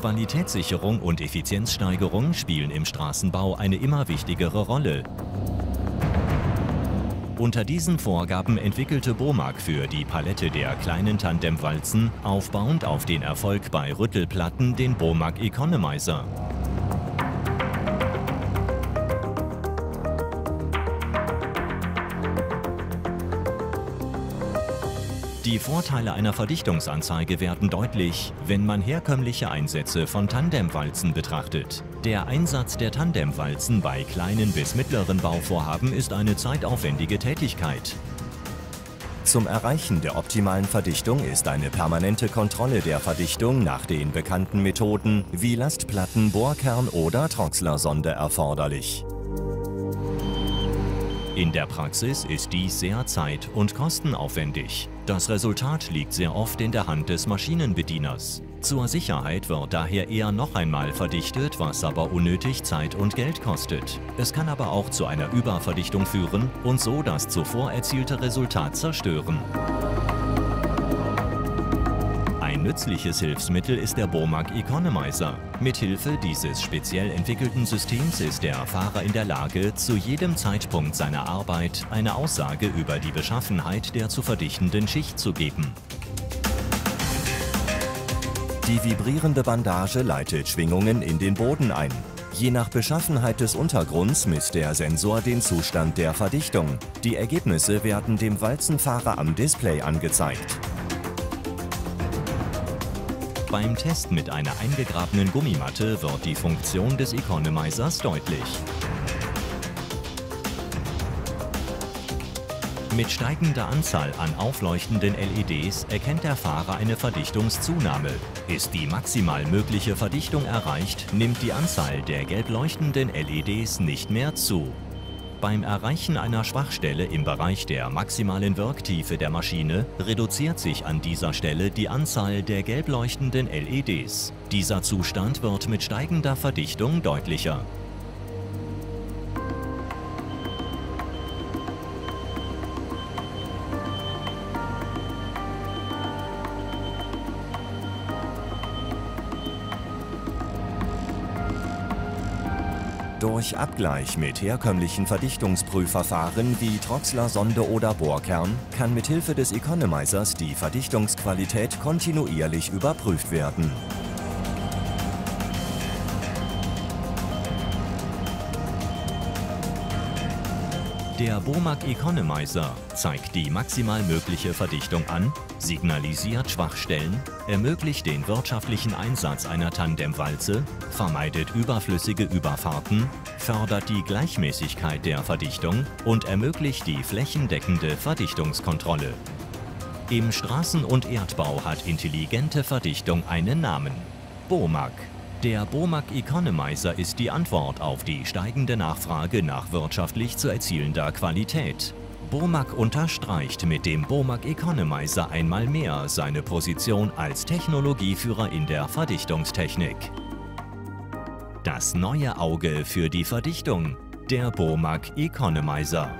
Qualitätssicherung und Effizienzsteigerung spielen im Straßenbau eine immer wichtigere Rolle. Unter diesen Vorgaben entwickelte BOMAG für die Palette der kleinen Tandemwalzen aufbauend auf den Erfolg bei Rüttelplatten den BOMAG Economizer. Die Vorteile einer Verdichtungsanzeige werden deutlich, wenn man herkömmliche Einsätze von Tandemwalzen betrachtet. Der Einsatz der Tandemwalzen bei kleinen bis mittleren Bauvorhaben ist eine zeitaufwendige Tätigkeit. Zum Erreichen der optimalen Verdichtung ist eine permanente Kontrolle der Verdichtung nach den bekannten Methoden wie Lastplatten, Bohrkern oder Troxler-Sonde erforderlich. In der Praxis ist dies sehr zeit- und kostenaufwendig. Das Resultat liegt sehr oft in der Hand des Maschinenbedieners. Zur Sicherheit wird daher eher noch einmal verdichtet, was aber unnötig Zeit und Geld kostet. Es kann aber auch zu einer Überverdichtung führen und so das zuvor erzielte Resultat zerstören. Ein nützliches Hilfsmittel ist der BOMAG Economizer. Mithilfe dieses speziell entwickelten Systems ist der Fahrer in der Lage, zu jedem Zeitpunkt seiner Arbeit eine Aussage über die Beschaffenheit der zu verdichtenden Schicht zu geben. Die vibrierende Bandage leitet Schwingungen in den Boden ein. Je nach Beschaffenheit des Untergrunds misst der Sensor den Zustand der Verdichtung. Die Ergebnisse werden dem Walzenfahrer am Display angezeigt. Beim Test mit einer eingegrabenen Gummimatte wird die Funktion des Economizers deutlich. Mit steigender Anzahl an aufleuchtenden LEDs erkennt der Fahrer eine Verdichtungszunahme. Ist die maximal mögliche Verdichtung erreicht, nimmt die Anzahl der gelb leuchtenden LEDs nicht mehr zu. Beim Erreichen einer Schwachstelle im Bereich der maximalen Wirktiefe der Maschine reduziert sich an dieser Stelle die Anzahl der gelb leuchtenden LEDs. Dieser Zustand wird mit steigender Verdichtung deutlicher. Durch Abgleich mit herkömmlichen Verdichtungsprüfverfahren wie Troxler-Sonde oder Bohrkern kann mithilfe des Economizers die Verdichtungsqualität kontinuierlich überprüft werden. Der BOMAG Economizer zeigt die maximal mögliche Verdichtung an, signalisiert Schwachstellen, ermöglicht den wirtschaftlichen Einsatz einer Tandemwalze, vermeidet überflüssige Überfahrten, fördert die Gleichmäßigkeit der Verdichtung und ermöglicht die flächendeckende Verdichtungskontrolle. Im Straßen- und Erdbau hat intelligente Verdichtung einen Namen: BOMAG. Der BOMAG Economizer ist die Antwort auf die steigende Nachfrage nach wirtschaftlich zu erzielender Qualität. BOMAG unterstreicht mit dem BOMAG Economizer einmal mehr seine Position als Technologieführer in der Verdichtungstechnik. Das neue Auge für die Verdichtung, der BOMAG Economizer.